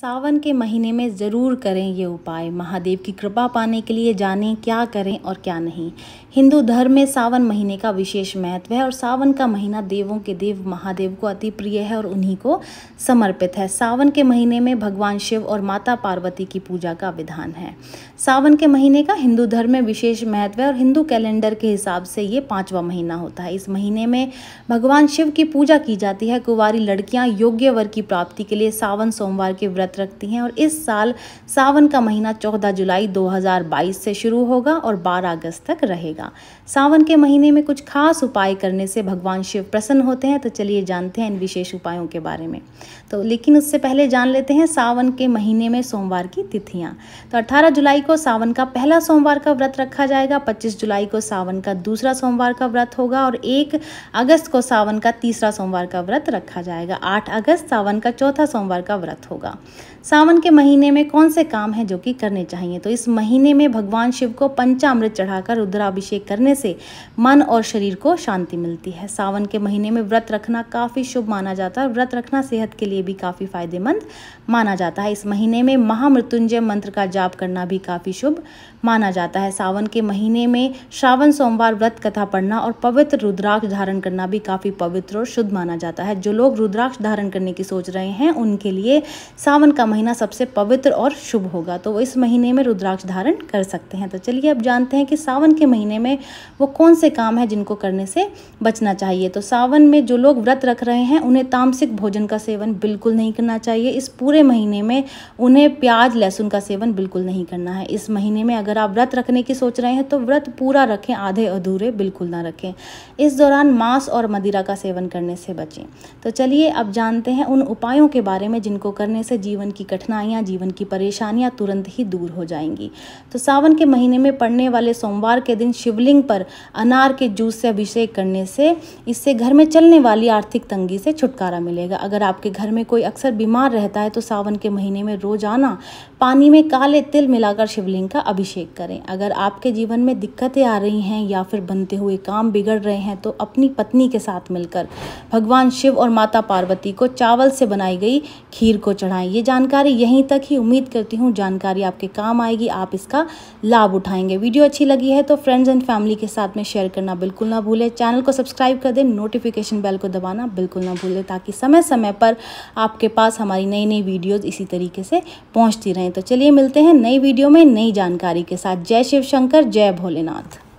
सावन के महीने में ज़रूर करें ये उपाय। महादेव की कृपा पाने के लिए जानें क्या करें और क्या नहीं। हिंदू धर्म में सावन महीने का विशेष महत्व है और सावन का महीना देवों के देव महादेव को अति प्रिय है और उन्हीं को समर्पित है। सावन के महीने में भगवान शिव और माता पार्वती की पूजा का विधान है। सावन के महीने का हिंदू धर्म में विशेष महत्व है और हिंदू कैलेंडर के हिसाब से ये 5वां महीना होता है। इस महीने में भगवान शिव की पूजा की जाती है। कुंवारी लड़कियाँ योग्य वर की प्राप्ति के लिए सावन सोमवार के व्रत रखती हैं और इस साल सावन का महीना 14 जुलाई 2022 से शुरू होगा और 12 अगस्त तक रहेगा। सावन के महीने में कुछ खास उपाय करने से भगवान शिव प्रसन्न होते हैं। तो चलिए जानते हैं इन विशेष उपायों के बारे में। तो लेकिन उससे पहले जान लेते हैं सावन के महीने में सोमवार की तिथियाँ। तो 18 जुलाई को सावन का पहला सोमवार का व्रत रखा जाएगा। 25 जुलाई को सावन का दूसरा सोमवार का व्रत होगा और 1 अगस्त को सावन का तीसरा सोमवार का व्रत रखा जाएगा। 8 अगस्त सावन का चौथा सोमवार का व्रत होगा। सावन के महीने में कौन से काम हैं जो कि करने चाहिए? तो इस महीने में भगवान शिव को पंचामृत चढ़ाकर रुद्राभिषेक करने से मन और शरीर को शांति मिलती है। सावन के महीने में व्रत रखना काफ़ी शुभ माना जाता है। व्रत रखना सेहत के लिए भी काफ़ी फायदेमंद माना जाता है। इस महीने में महामृत्युंजय मंत्र का जाप करना भी काफ़ी शुभ माना जाता है। सावन के महीने में श्रावण सोमवार व्रत कथा पढ़ना और पवित्र रुद्राक्ष धारण करना भी काफ़ी पवित्र और शुद्ध माना जाता है। जो लोग रुद्राक्ष धारण करने की सोच रहे हैं उनके लिए सावन का महीना सबसे पवित्र और शुभ होगा। तो वो इस महीने में रुद्राक्ष धारण कर सकते हैं। तो चलिए अब जानते हैं कि सावन के महीने में वो कौन से काम है जिनको करने से बचना चाहिए। तो सावन में जो लोग व्रत रख रहे हैं उन्हें तामसिक भोजन का सेवन बिल्कुल नहीं करना चाहिए। इस पूरे महीने में उन्हें प्याज लहसुन का सेवन बिल्कुल नहीं करना है। इस महीने में अगर आप व्रत रखने की सोच रहे हैं तो व्रत पूरा रखें, आधे अधूरे बिल्कुल ना रखें। इस दौरान मांस और मदिरा का सेवन करने से बचें। तो चलिए अब जानते हैं उन उपायों के बारे में जिनको करने से जीवन की कठिनाइयां, जीवन की परेशानियां तुरंत ही दूर हो जाएंगी। तो सावन के महीने में पड़ने वाले सोमवार के दिन शिवलिंग पर अनार के जूस से अभिषेक करने से इससे घर में चलने वाली आर्थिक तंगी से छुटकारा मिलेगा। अगर आपके घर में कोई अक्सर बीमार रहता है तो सावन के महीने में रोजाना पानी में काले तिल मिलाकर शिवलिंग का अभिषेक करें। अगर आपके जीवन में दिक्कतें आ रही हैं या फिर बनते हुए काम बिगड़ रहे हैं तो अपनी पत्नी के साथ मिलकर भगवान शिव और माता पार्वती को चावल से बनाई गई खीर को चढ़ाएं। ये जानकारी यहीं तक ही। उम्मीद करती हूँ जानकारी आपके काम आएगी, आप इसका लाभ उठाएंगे। वीडियो अच्छी लगी है तो फ्रेंड्स एंड फैमिली के साथ में शेयर करना बिल्कुल ना भूलें। चैनल को सब्सक्राइब कर दें, नोटिफिकेशन बेल को दबाना बिल्कुल ना भूलें ताकि समय समय पर आपके पास हमारी नई नई वीडियोज़ इसी तरीके से पहुँचती रहें। तो चलिए मिलते हैं नई वीडियो में नई जानकारी के साथ। जय शिव शंकर, जय भोलेनाथ।